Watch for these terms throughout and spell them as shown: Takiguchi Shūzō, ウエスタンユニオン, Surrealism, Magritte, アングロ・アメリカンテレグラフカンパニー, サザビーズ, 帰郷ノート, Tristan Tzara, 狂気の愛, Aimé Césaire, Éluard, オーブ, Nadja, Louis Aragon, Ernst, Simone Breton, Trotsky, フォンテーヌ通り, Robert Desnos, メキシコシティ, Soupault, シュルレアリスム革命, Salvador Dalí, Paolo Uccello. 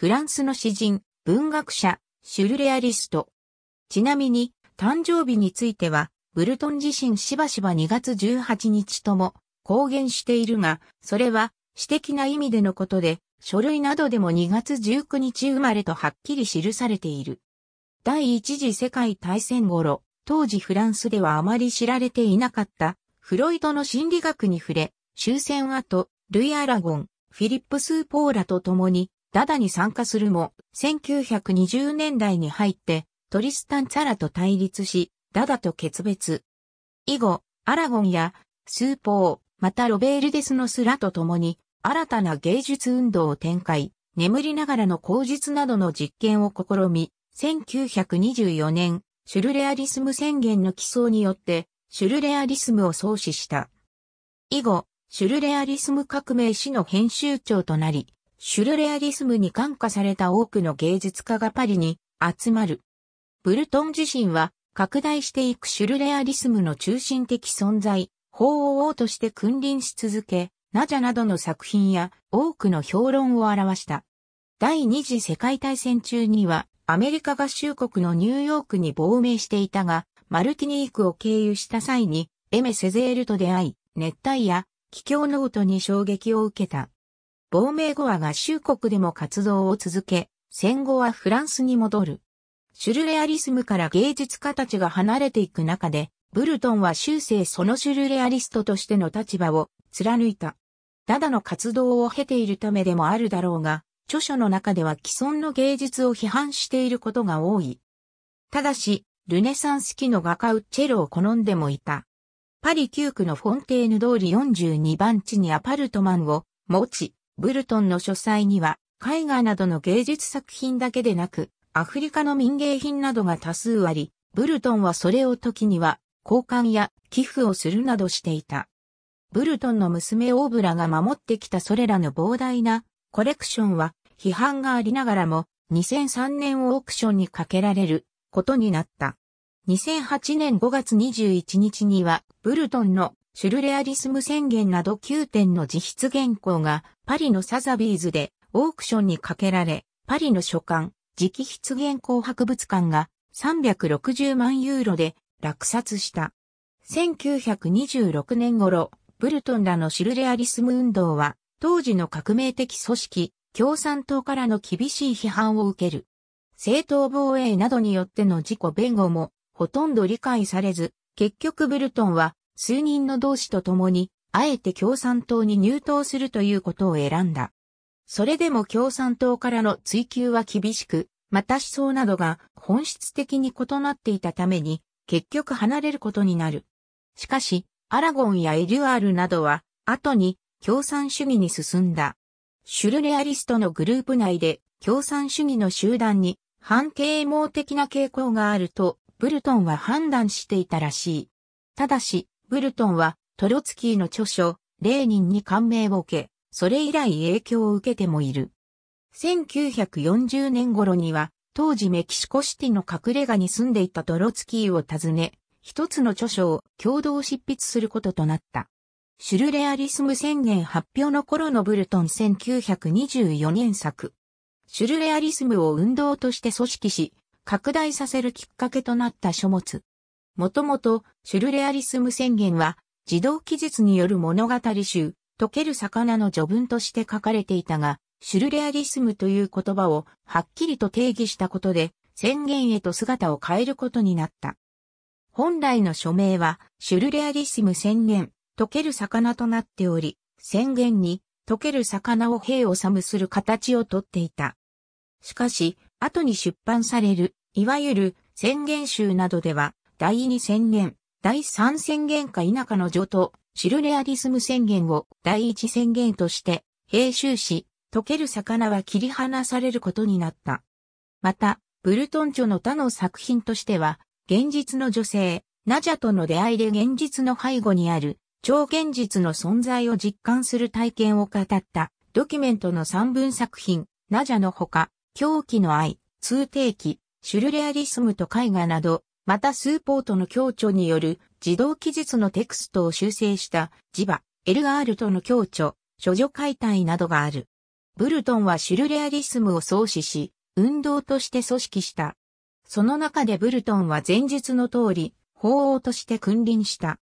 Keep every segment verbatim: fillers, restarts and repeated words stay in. フランスの詩人、文学者、シュルレアリスト。ちなみに、誕生日については、ブルトン自身しばしばにがつじゅうはちにちとも公言しているが、それは、私的な意味でのことで、書類などでもにがつじゅうくにち生まれとはっきり記されている。第一次世界大戦頃、当時フランスではあまり知られていなかった、フロイドの心理学に触れ、終戦後、ルイ・アラゴン、フィリップス・ポーラと共に、ダダに参加するも、せんきゅうひゃくにじゅうねんだいに入って、トリスタン・ツァラと対立し、ダダと決別。以後、アラゴンや、スーポー、またロベールデスのスラと共に、新たな芸術運動を展開、眠りながらの口実などの実験を試み、せんきゅうひゃくにじゅうよねん、シュルレアリスム宣言の起草によって、シュルレアリスムを創始した。以後、シュルレアリスム革命誌の編集長となり、シュルレアリスムに感化された多くの芸術家がパリに集まる。ブルトン自身は拡大していくシュルレアリスムの中心的存在、法王として君臨し続け、ナジャなどの作品や多くの評論を表した。第二次世界大戦中にはアメリカ合衆国のニューヨークに亡命していたが、マルティニークを経由した際にエメ・セゼールと出会い、熱帯夜、帰郷の音に衝撃を受けた。亡命後は合衆国でも活動を続け、戦後はフランスに戻る。シュルレアリスムから芸術家たちが離れていく中で、ブルトンは終生そのシュルレアリストとしての立場を貫いた。ダダの活動を経ているためでもあるだろうが、著書の中では既存の芸術を批判していることが多い。ただし、ルネサンス期の画家ウッチェロを好んでもいた。パリきゅう区のフォンテーヌ通りよんじゅうにばんちにアパルトマンを持ち、ブルトンの書斎には絵画などの芸術作品だけでなく、アフリカの民芸品などが多数あり、ブルトンはそれを時には交換や寄付をするなどしていた。ブルトンの娘オーブラが守ってきたそれらの膨大なコレクションは批判がありながらもにせんさんねんオークションにかけられることになった。にせんはちねんごがつにじゅういちにちにはブルトンのシュルレアリスム宣言などきゅうてんの自筆原稿がパリのサザビーズでオークションにかけられ、パリの書簡、直筆原稿博物館がさんびゃくろくじゅうまんユーロで落札した。せんきゅうひゃくにじゅうろくねん頃、ブルトンらのシュルレアリスム運動は当時の革命的組織、共産党からの厳しい批判を受ける。正当防衛などによっての自己弁護もほとんど理解されず、結局ブルトンは数人の同志と共に、あえて共産党に入党するということを選んだ。それでも共産党からの追及は厳しく、また思想などが本質的に異なっていたために、結局離れることになる。しかし、アラゴンやエリュアールなどは、後に共産主義に進んだ。シュルレアリストのグループ内で共産主義の集団に反啓蒙的な傾向があると、ブルトンは判断していたらしい。ただし、ブルトンはトロツキーの著書、レーニンに感銘を受け、それ以来影響を受けてもいる。せんきゅうひゃくよんじゅうねん頃には、当時メキシコシティの隠れ家に住んでいたトロツキーを訪ね、一つの著書を共同執筆することとなった。シュルレアリスム宣言発表の頃のブルトンせんきゅうひゃくにじゅうよねん作。シュルレアリスムを運動として組織し、拡大させるきっかけとなった書物。もともと、シュルレアリスム宣言は、児童記述による物語集、溶ける魚の序文として書かれていたが、シュルレアリスムという言葉をはっきりと定義したことで、宣言へと姿を変えることになった。本来の書名は、シュルレアリスム宣言、溶ける魚となっており、宣言に、溶ける魚を兵をサムする形をとっていた。しかし、後に出版される、いわゆる宣言集などでは、だいにせんげん、だいさんせんげんか否かの序と、シュルレアリスム宣言をだいいちせんげんとして、編集し、溶ける魚は切り離されることになった。また、ブルトン著の他の作品としては、現実の女性、ナジャとの出会いで現実の背後にある、超現実の存在を実感する体験を語った、ドキュメントのさんぶんさく品、ナジャのほか、狂気の愛、通定記、シュルレアリスムと絵画など、またスーポートの共著による児童記述のテクストを修正したジバ、エルアールとの共著、処女解体などがある。ブルトンはシュルレアリスムを創始し、運動として組織した。その中でブルトンは前述の通り、法王として君臨した。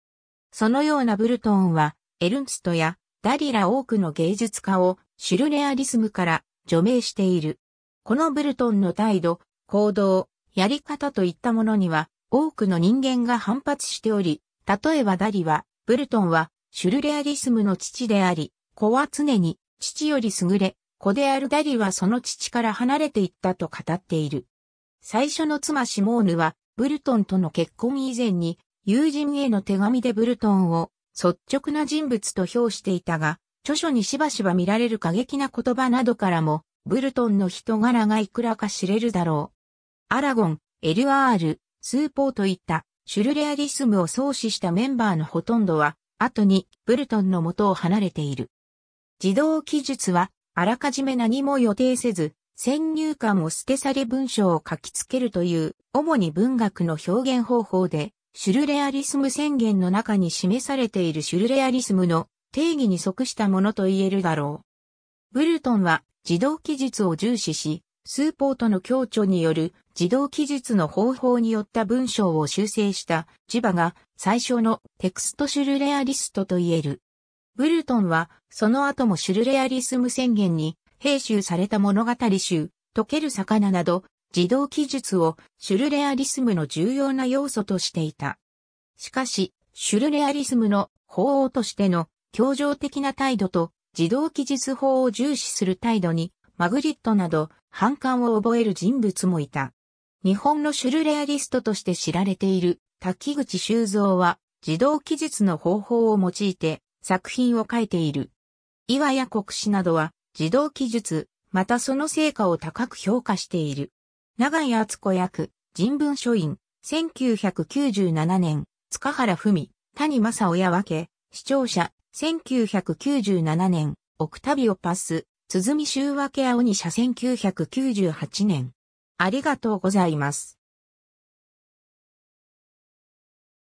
そのようなブルトンは、エルンストやダリら多くの芸術家をシュルレアリスムから除名している。このブルトンの態度、行動、やり方といったものには多くの人間が反発しており、例えばダリは、ブルトンはシュルレアリスムの父であり、子は常に父より優れ、子であるダリはその父から離れていったと語っている。最初の妻シモーヌは、ブルトンとの結婚以前に、友人への手紙でブルトンを率直な人物と評していたが、著書にしばしば見られる過激な言葉などからも、ブルトンの人柄がいくらか知れるだろう。アラゴン、エルアール、スーポーといったシュルレアリスムを創始したメンバーのほとんどは、後にブルトンの元を離れている。児童記述は、あらかじめ何も予定せず、先入観を捨て去り文章を書きつけるという、主に文学の表現方法で、シュルレアリスム宣言の中に示されているシュルレアリスムの定義に即したものと言えるだろう。ブルトンは児童記述を重視し、スーポーとの共著による児童記述の方法によった文章を修正した磁場が最初のテクストシュルレアリストと言える。ブルトンはその後もシュルレアリスム宣言に編集された物語集、溶ける魚など、児童記述をシュルレアリスムの重要な要素としていた。しかし、シュルレアリスムの法王としての協調的な態度と児童記述法を重視する態度にマグリットなど反感を覚える人物もいた。日本のシュルレアリストとして知られている滝口修造は児童記述の方法を用いて作品を書いている。岩谷国士などは児童記述、またその成果を高く評価している。長井厚子役、人文書院、せんきゅうひゃくきゅうじゅうななねん、塚原文、谷正雄夜分、視聴者、せんきゅうひゃくきゅうじゅうななねん、オクタビオパス、鼓周分青二社せんきゅうひゃくきゅうじゅうはちねん。ありがとうございます。